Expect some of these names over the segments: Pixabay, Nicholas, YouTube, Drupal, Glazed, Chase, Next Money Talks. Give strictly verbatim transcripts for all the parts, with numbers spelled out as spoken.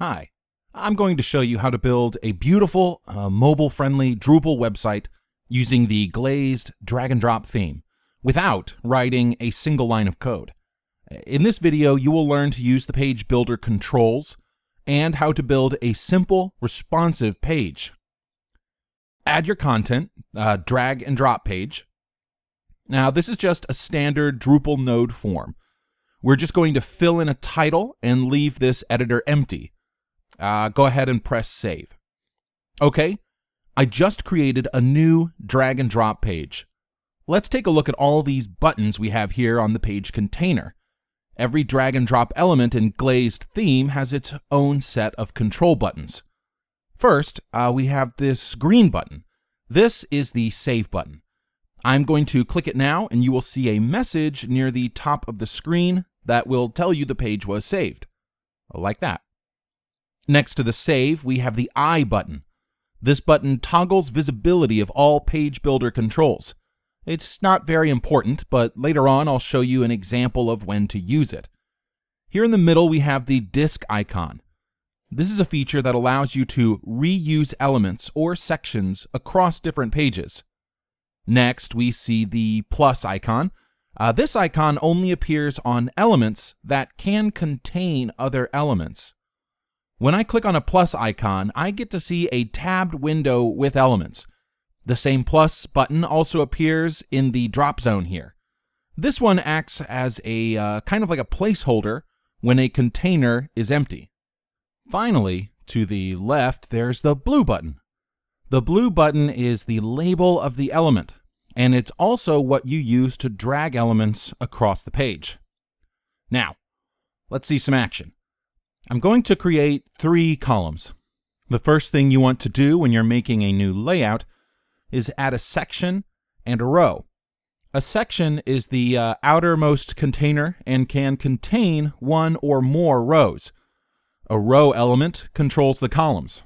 Hi, I'm going to show you how to build a beautiful, uh, mobile-friendly Drupal website using the glazed drag-and-drop theme without writing a single line of code. In this video, you will learn to use the page builder controls and how to build a simple, responsive page. Add your content, uh, drag-and-drop page. Now, this is just a standard Drupal node form. We're just going to fill in a title and leave this editor empty. Uh, go ahead and press save. Okay, I just created a new drag and drop page. Let's take a look at all these buttons we have here on the page container. Every drag and drop element in Glazed theme has its own set of control buttons. First, uh, we have this green button. This is the save button. I'm going to click it now and you will see a message near the top of the screen that will tell you the page was saved, like that. Next to the save, we have the I button. This button toggles visibility of all page builder controls. It's not very important, but later on I'll show you an example of when to use it. Here in the middle we have the disk icon. This is a feature that allows you to reuse elements or sections across different pages. Next we see the plus icon. Uh, this icon only appears on elements that can contain other elements. When I click on a plus icon, I get to see a tabbed window with elements. The same plus button also appears in the drop zone here. This one acts as a uh, kind of like a placeholder when a container is empty. Finally, to the left, there's the blue button. The blue button is the label of the element, and it's also what you use to drag elements across the page. Now, let's see some action. I'm going to create three columns. The first thing you want to do when you're making a new layout is add a section and a row. A section is the uh, outermost container and can contain one or more rows. A row element controls the columns.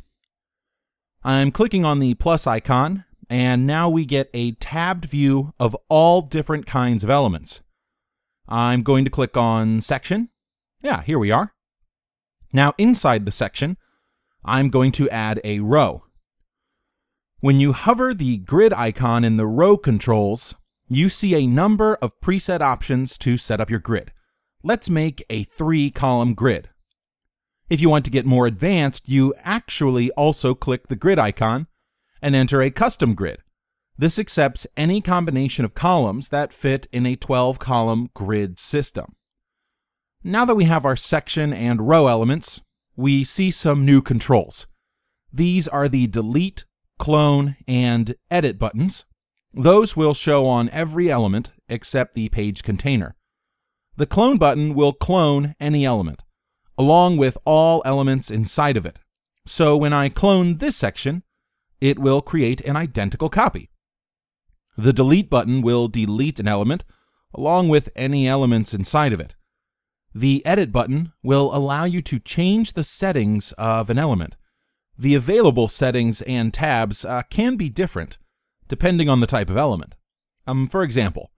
I'm clicking on the plus icon, and now we get a tabbed view of all different kinds of elements. I'm going to click on section. Yeah, here we are. Now inside the section, I'm going to add a row. When you hover the grid icon in the row controls, you see a number of preset options to set up your grid. Let's make a three-column grid. If you want to get more advanced, you actually also click the grid icon and enter a custom grid. This accepts any combination of columns that fit in a twelve-column grid system. Now that we have our section and row elements, we see some new controls. These are the delete, clone, and edit buttons. Those will show on every element except the page container. The clone button will clone any element, along with all elements inside of it. So when I clone this section, it will create an identical copy. The delete button will delete an element, along with any elements inside of it. The edit button will allow you to change the settings of an element. The available settings and tabs uh, can be different depending on the type of element. Um, for example,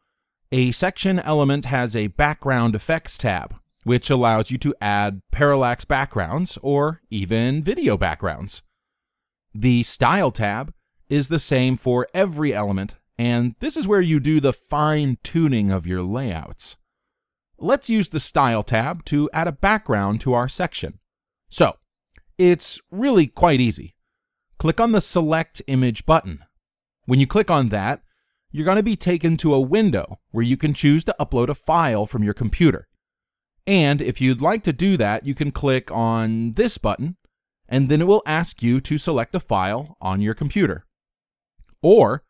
a section element has a background effects tab, which allows you to add parallax backgrounds or even video backgrounds. The style tab is the same for every element, and this is where you do the fine-tuning of your layouts. Let's use the Style tab to add a background to our section. So, it's really quite easy. Click on the Select Image button. When you click on that, you're going to be taken to a window where you can choose to upload a file from your computer. And if you'd like to do that, you can click on this button, and then it will ask you to select a file on your computer. Or,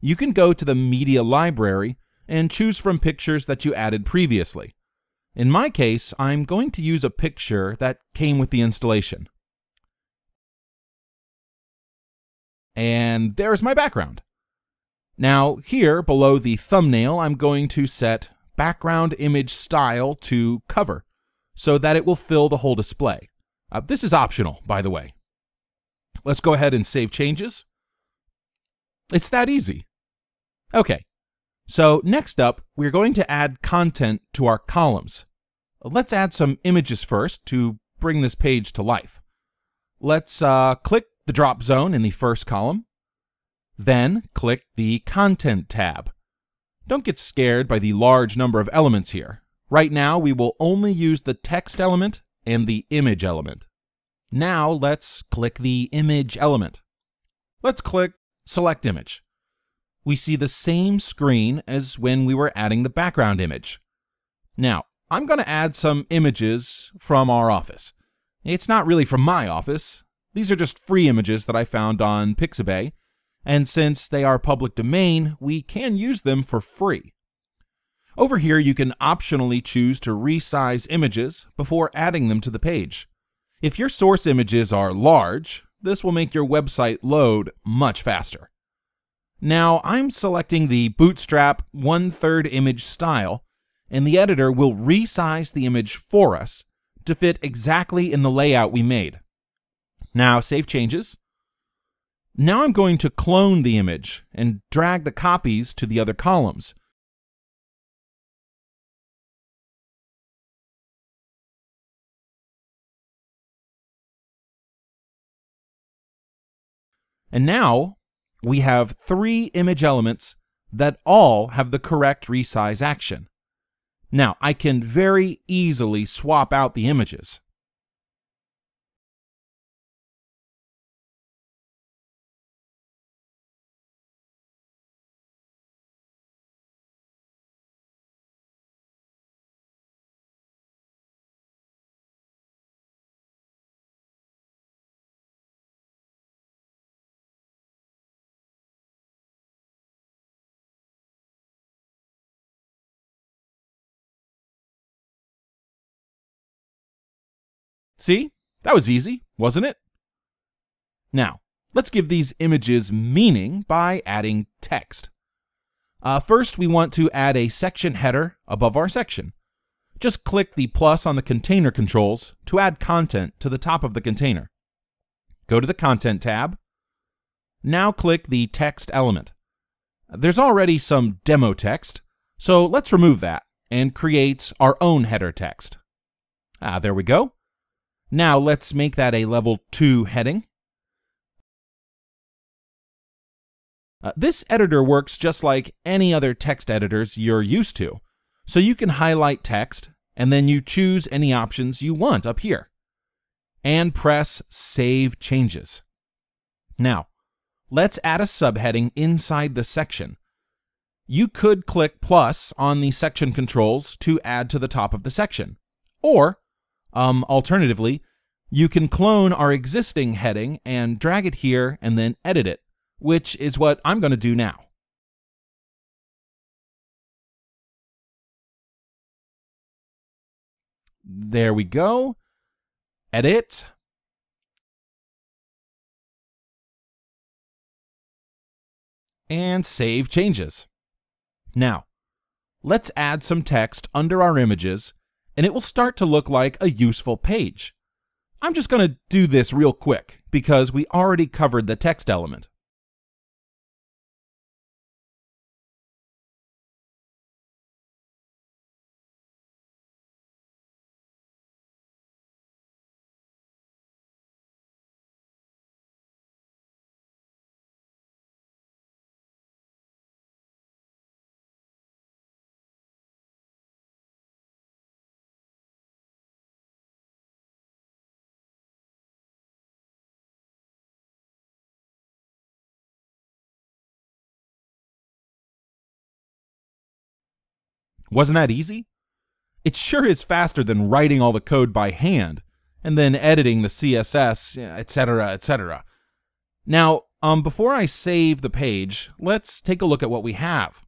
you can go to the Media Library and choose from pictures that you added previously. In my case, I'm going to use a picture that came with the installation. And there's my background. Now here below the thumbnail, I'm going to set background image style to cover so that it will fill the whole display. Uh, this is optional, by the way. Let's go ahead and save changes. It's that easy. Okay. So next up, we're going to add content to our columns. Let's add some images first to bring this page to life. Let's uh, click the drop zone in the first column, then click the Content tab. Don't get scared by the large number of elements here. Right now, we will only use the text element and the image element. Now, let's click the image element. Let's click Select Image. We see the same screen as when we were adding the background image. Now, I'm going to add some images from our office. It's not really from my office. These are just free images that I found on Pixabay, and since they are public domain, we can use them for free. Over here, you can optionally choose to resize images before adding them to the page. If your source images are large, this will make your website load much faster. Now, I'm selecting the Bootstrap one third image style, and the editor will resize the image for us to fit exactly in the layout we made. Now, save changes. Now I'm going to clone the image and drag the copies to the other columns. And now we have three image elements that all have the correct resize action. Now, I can very easily swap out the images. See? That was easy, wasn't it? Now, let's give these images meaning by adding text. Uh, first, we want to add a section header above our section. Just click the plus on the container controls to add content to the top of the container. Go to the Content tab. Now click the text element. There's already some demo text, so let's remove that and create our own header text. Ah, there we go. Now let's make that a level two heading. Uh, this editor works just like any other text editors you're used to. So you can highlight text and then you choose any options you want up here. And press Save Changes. Now, let's add a subheading inside the section. You could click plus on the section controls to add to the top of the section. Or Um, alternatively, you can clone our existing heading and drag it here and then edit it, which is what I'm going to do now. There we go. Edit. And save changes. Now, let's add some text under our images, and it will start to look like a useful page. I'm just going to do this real quick because we already covered the text element. Wasn't that easy? It sure is faster than writing all the code by hand and then editing the C S S, et cetera, et cetera. Now, um, before I save the page, let's take a look at what we have.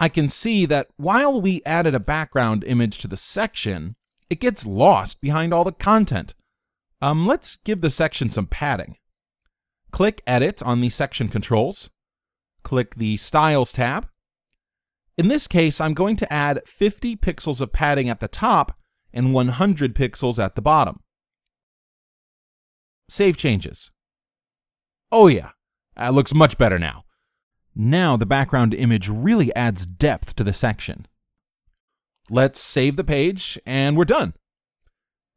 I can see that while we added a background image to the section, it gets lost behind all the content. Um, let's give the section some padding. Click Edit on the section controls. Click the Styles tab. In this case, I'm going to add fifty pixels of padding at the top and one hundred pixels at the bottom. Save changes. Oh yeah, that looks much better now. Now the background image really adds depth to the section. Let's save the page and we're done.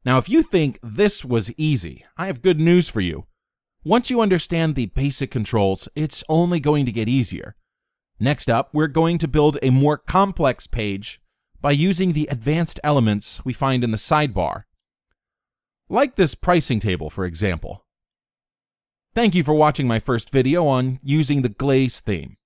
Now, if you think this was easy, I have good news for you. Once you understand the basic controls, it's only going to get easier. Next up, we're going to build a more complex page by using the advanced elements we find in the sidebar. Like this pricing table, for example. Thank you for watching my first video on using the Glazed theme.